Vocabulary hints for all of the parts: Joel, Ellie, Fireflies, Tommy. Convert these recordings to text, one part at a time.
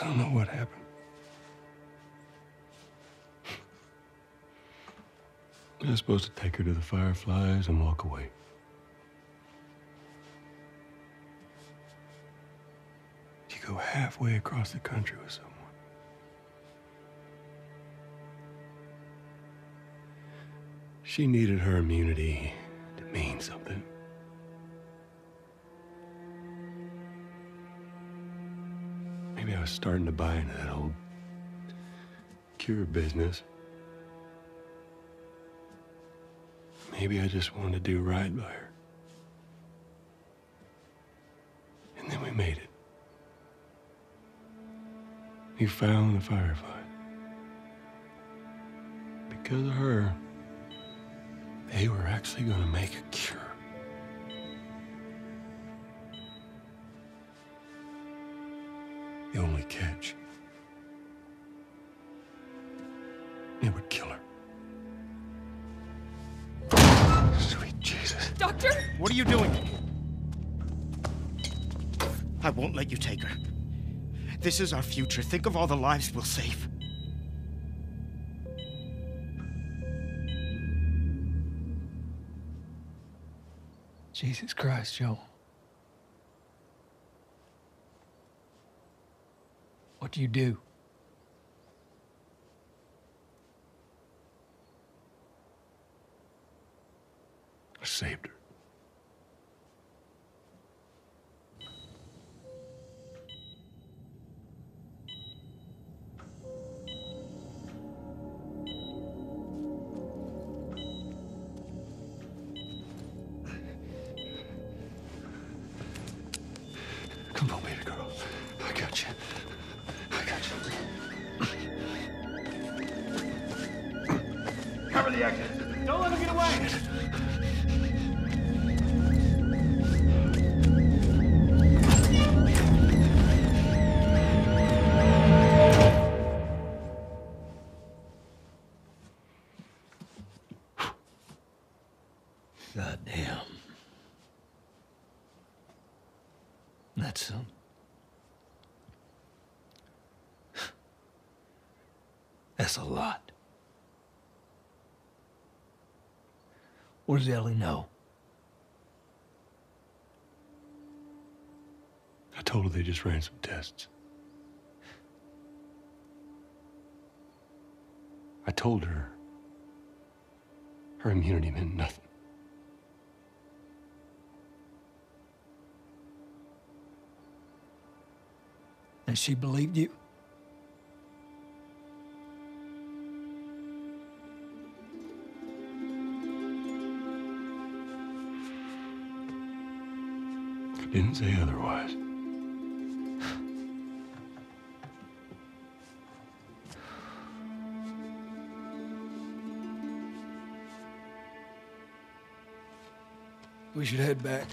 I don't know what happened. I was supposed to take her to the Fireflies and walk away. You go halfway across the country with someone. She needed her immunity to mean something. Maybe I was starting to buy into that old cure business. Maybe I just wanted to do right by her. And then we made it. We found the Firefly. Because of her, they were actually going to make a cure. The only catch, it would kill her. Jesus. Doctor? What are you doing? I won't let you take her. This is our future. Think of all the lives we'll save. Jesus Christ, Joel. What do you do? I saved her. Come on, baby girl. I got you. I got you. Cover the exit. Don't let him get away. Shit. Goddamn. That's some. That's a lot. What does Ellie know? I told her they just ran some tests. I told her her immunity meant nothing. And she believed you? I didn't say otherwise. We should head back.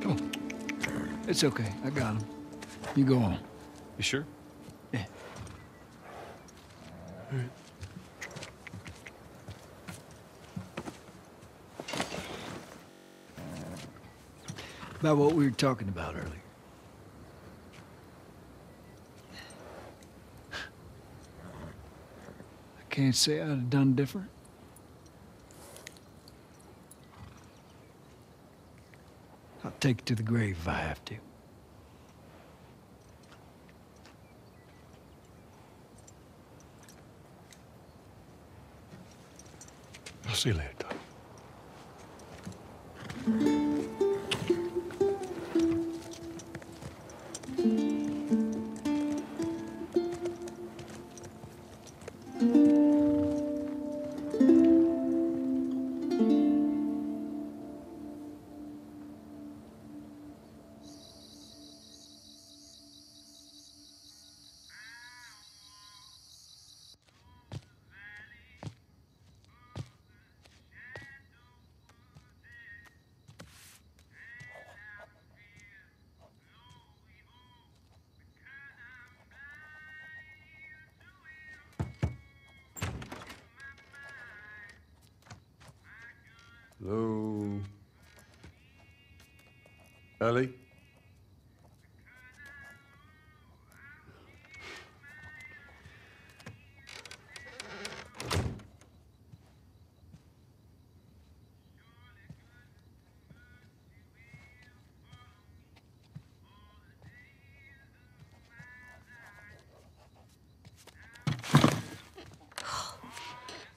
Come on. It's okay. I got him. You go on. You sure? Yeah. All right. About what we were talking about earlier. I can't say I'd have done different. I'll take it to the grave if I have to. I'll see you later, Tommy. Hello? Ellie?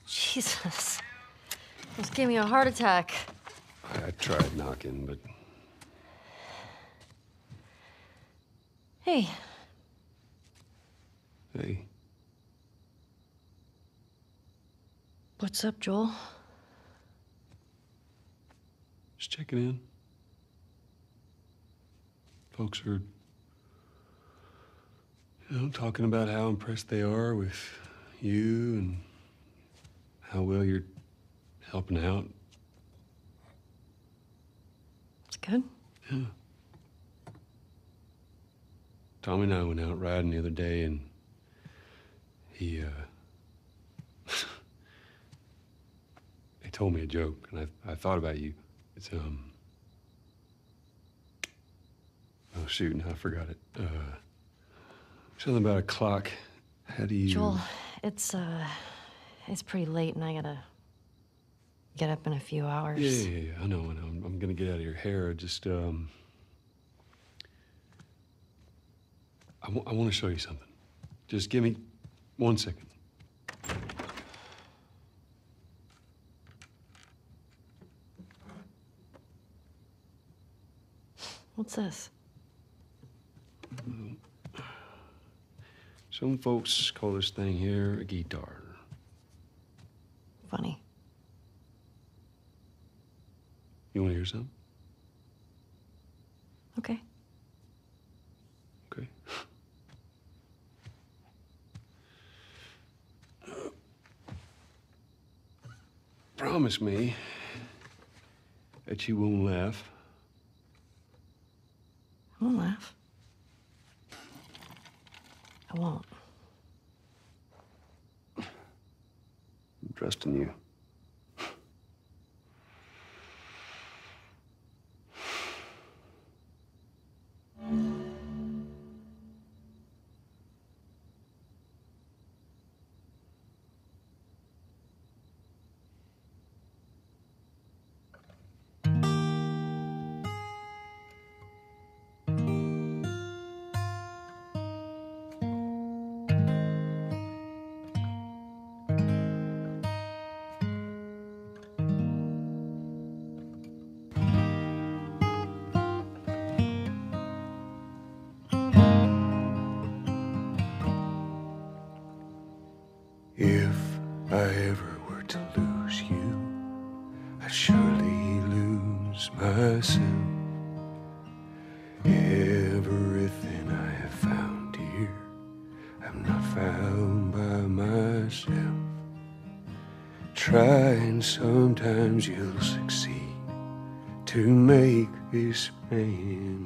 Jesus. Almost gave me a heart attack. I tried knocking, but... Hey. Hey. What's up, Joel? Just checking in. Folks are, you know, talking about how impressed they are with you and how well you're helping out. It's good. Yeah. Tommy and I went out riding the other day, and he, he told me a joke, and I thought about you. It's, oh, shoot, no, I forgot it. Something about a clock. How do you... Joel, it's pretty late, and I gotta... get up in a few hours. Yeah, I know. I'm gonna get out of your hair. Just, I want to show you something. Just give me 1 second. What's this? Some folks call this thing here a guitar. Funny. You want to hear something? Okay. Okay. Promise me that you won't laugh. I won't laugh. I won't. I'm trusting you. If I ever were to lose you, I'd surely lose myself. Everything I have found here, I'm not found by myself. Try and sometimes you'll succeed. to make this man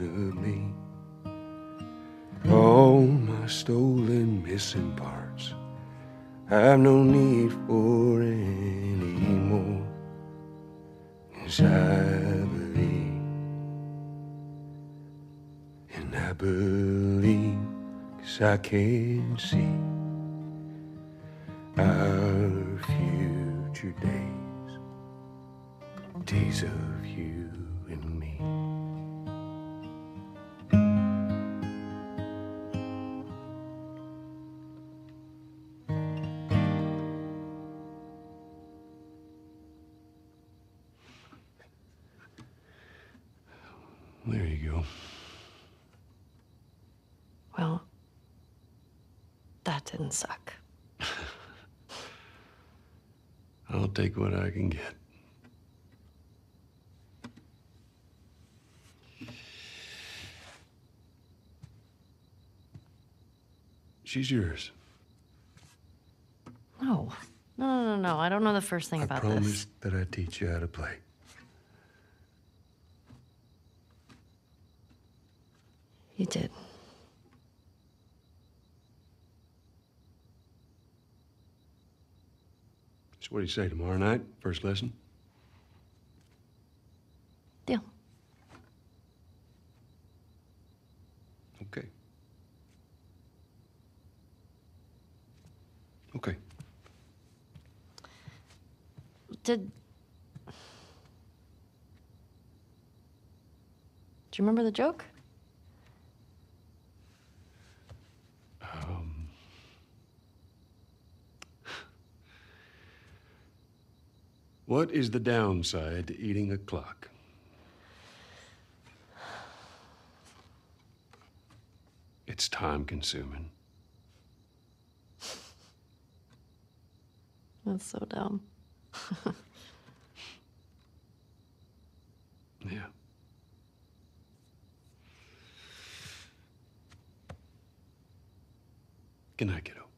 of me. All my stolen missing parts, I've no need for any more, 'cause I believe, 'cause I can see our future days, days of you and me. There you go. Well, that didn't suck. I'll take what I can get. She's yours. No. No. I don't know the first thing about this. I promise that I teach you how to play. You did. So what do you say, tomorrow night, first lesson? Deal. Okay. Okay. Do you remember the joke? What is the downside to eating a clock? It's time-consuming. That's so dumb. Yeah. Good night, kiddo.